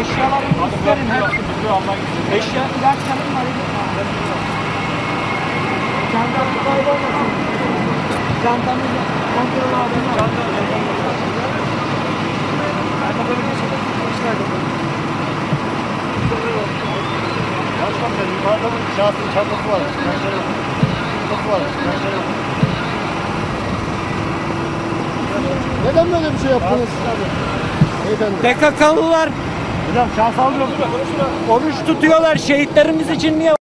Eşyalarımı isterim hepsi. Eşya ilaç canım var. Çantamız kaybolmasın. Çantamız kontrol adını. Çantamız başkanım yukarıda mı? Şahsın çantası var. Çantası var. Neden böyle bir şey yaptınız? PKK'lılar oruç tutuyorlar, şehitlerimiz için niye?